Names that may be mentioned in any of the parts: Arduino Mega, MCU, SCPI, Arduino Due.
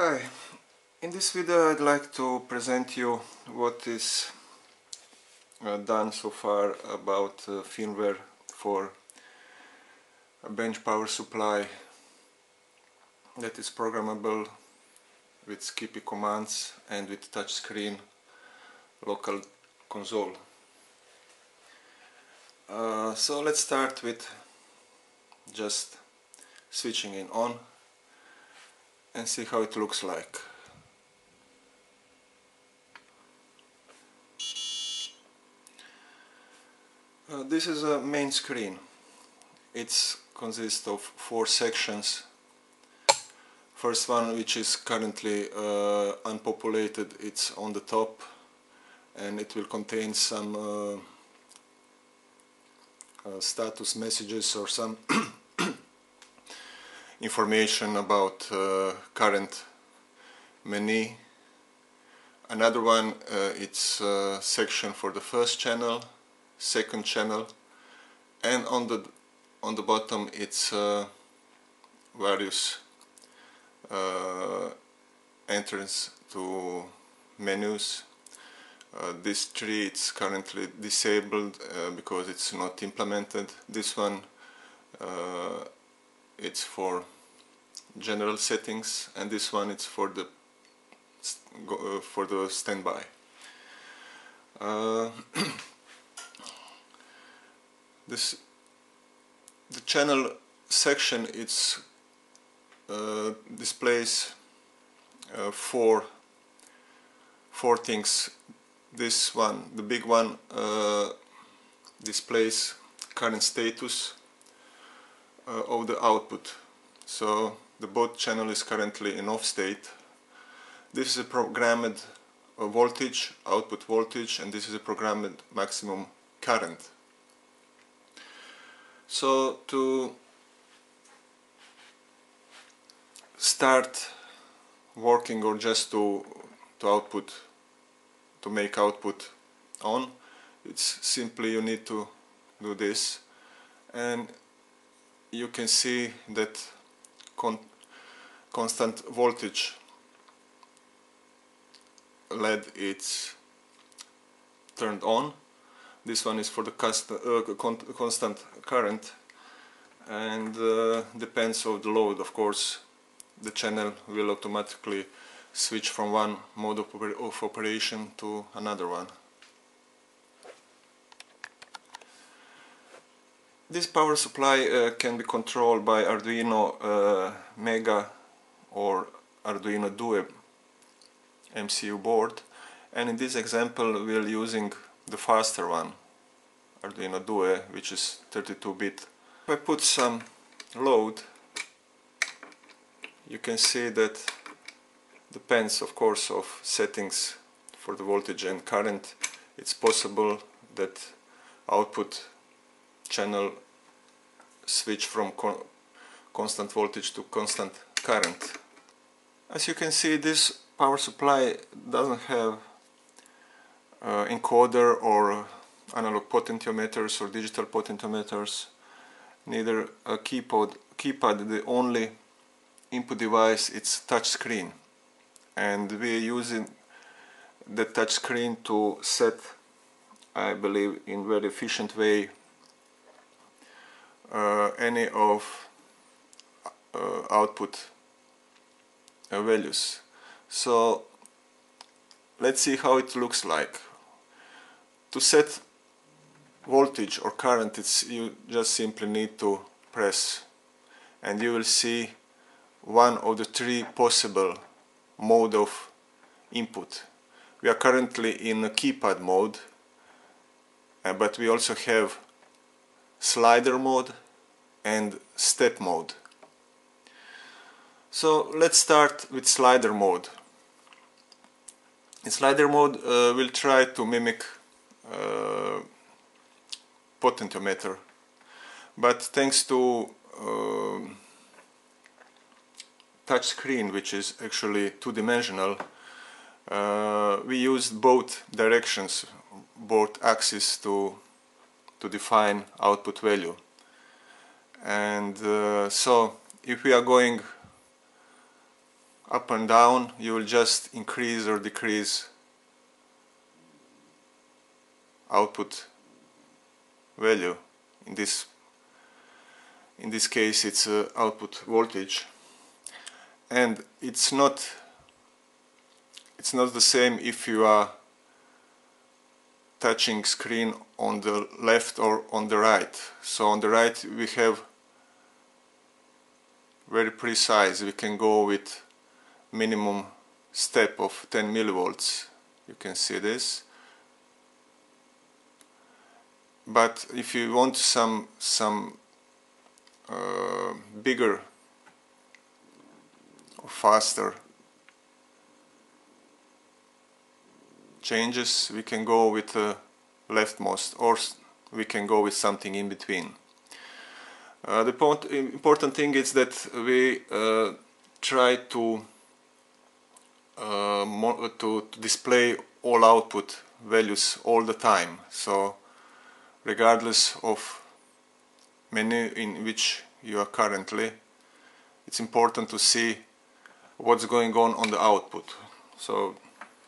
Hi, in this video I'd like to present you what is done so far about firmware for a bench power supply that is programmable with SCPI commands and with touchscreen local console. So let's start with just switching it on and see how it looks like. This is a main screen. It consists of four sections. First one, which is currently unpopulated, it's on the top, and it will contain some status messages or some information about current menu. Another one, it's a section for the first channel, second channel, and on the bottom it's various entrance to menus. This tree it's currently disabled because it's not implemented. This one it's for general settings, and this one it's for the standby. The channel section it's displays four things. This one, the big one, displays current status of the output. So the both channel is currently in off state. This is a programmed voltage, output voltage, and this is a programmed maximum current. So to start working, or just to make output on, it's simply you need to do this, and you can see that constant voltage LED it's turned on. This one is for the constant current, and depends on the load, of course, the channel will automatically switch from one mode of operation to another one. This power supply can be controlled by Arduino Mega or Arduino Due MCU board, and in this example we are using the faster one, Arduino Due, which is 32-bit. If I put some load, you can see that depends, of course, of settings for the voltage and current. It's possible that output channel switch from constant voltage to constant current. As you can see, this power supply doesn't have encoder or analog potentiometers or digital potentiometers, neither a keypad. The only input device it's touchscreen, and we're using the touchscreen to set, I believe, in very efficient way any of output values. So let's see how it looks like. To set voltage or current, you just simply need to press, and you will see one of the three possible mode of input. We are currently in a keypad mode, but we also have slider mode and step mode. So let's start with slider mode. In slider mode we'll try to mimic potentiometer, but thanks to touch screen, which is actually two-dimensional, we used both directions, both axes to define output value. And so if we are going up and down, you will just increase or decrease output value. In this case it's output voltage, and it's not the same if you are touching screen on the left or on the right. So on the right we have very precise, we can go with minimum step of 10 millivolts, you can see this. But if you want some bigger or faster changes, we can go with leftmost, or we can go with something in between. The important thing is that we try to display all output values all the time. So regardless of menu in which you are currently, it's important to see what's going on the output. So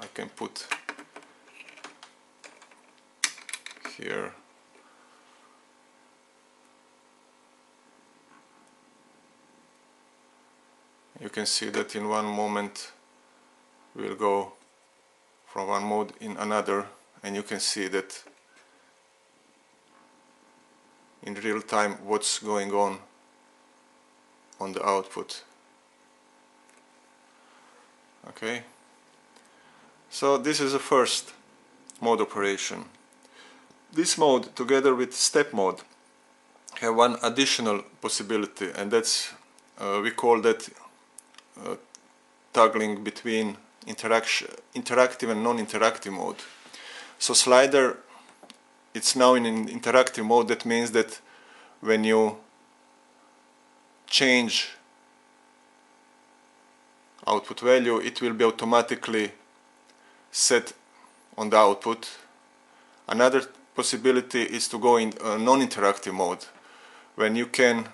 I can put here you can see that in one moment we'll go from one mode in another, and you can see that in real time what's going on the output. Okay, so this is the first mode operation. This mode together with step mode have one additional possibility, and that's we call that toggling between interactive and non-interactive mode. So slider, it's now in an interactive mode. That means that when you change output value, it will be automatically set on the output. Another possibility is to go in non-interactive mode, when you can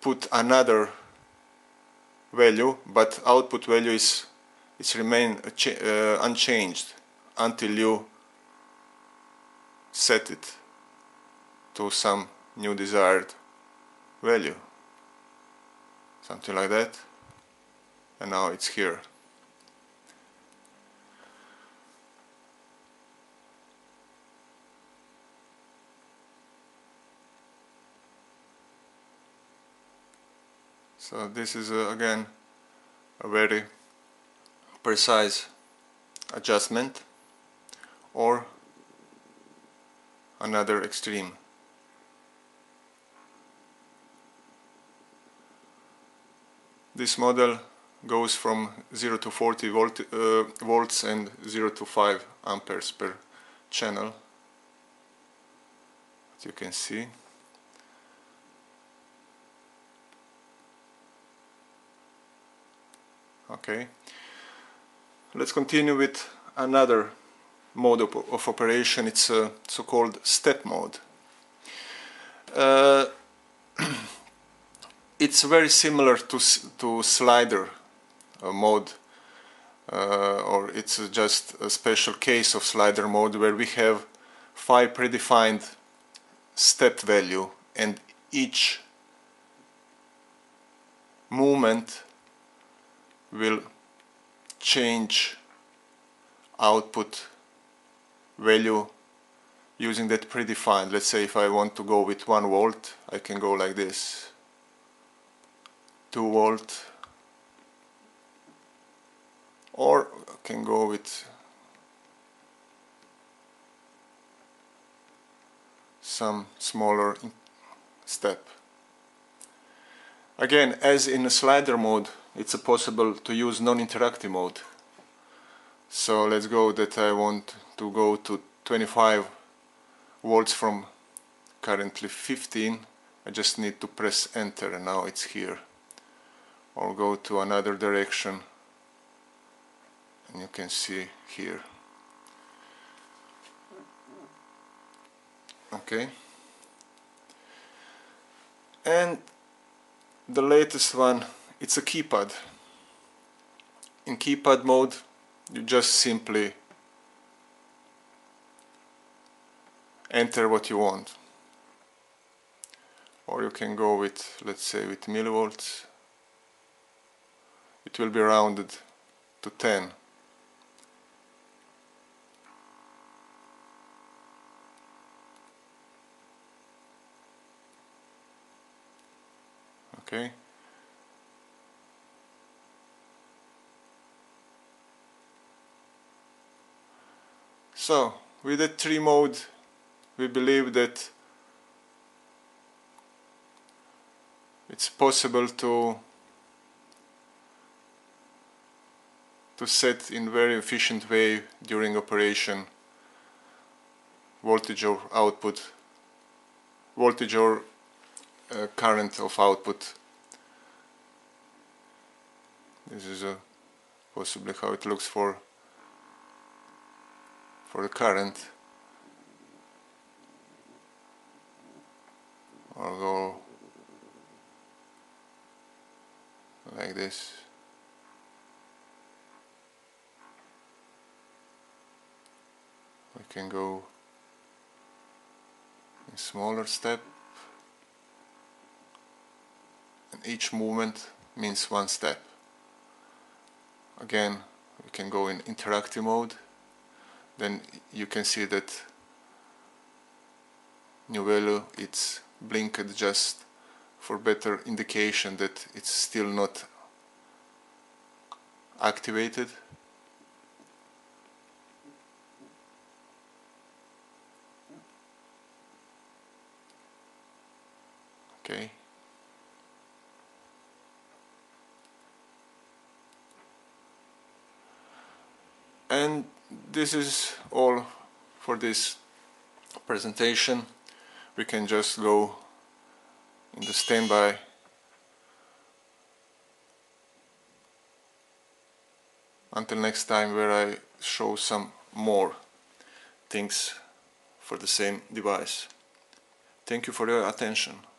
put another value, but output value is remain unchanged until you set it to some new desired value, something like that, and now it's here. So this is again a very precise adjustment, or another extreme. This model goes from 0 to 40 volts and 0 to 5 amperes per channel, as you can see. Okay, let's continue with another mode of operation. It's a so-called step mode. It's very similar to slider mode, or it's just a special case of slider mode, where we have 5 predefined step value, and each movement will change output value using that predefined. Let's say if I want to go with 1 volt, I can go like this, 2 volt, or I can go with some smaller step. Again, as in a slider mode, it's possible to use non-interactive mode. So let's go that I want to go to 25 volts from currently 15. I just need to press enter and now it's here. Or go to another direction and you can see here. Okay. And the latest one it's a keypad. In keypad mode, you just simply enter what you want, or you can go with, let's say, with millivolts. It will be rounded to 10. Okay. So with the tree mode, we believe that it's possible to set in very efficient way during operation voltage or output, voltage or current of output. This is possibly how it looks for the current. I'll go like this. We can go in smaller step, and each movement means one step. Again, we can go in interactive mode. Then you can see that new value, it's blinked just for better indication that it's still not activated. Okay. And this is all for this presentation. We can just go in the standby until next time, where I show some more things for the same device. Thank you for your attention.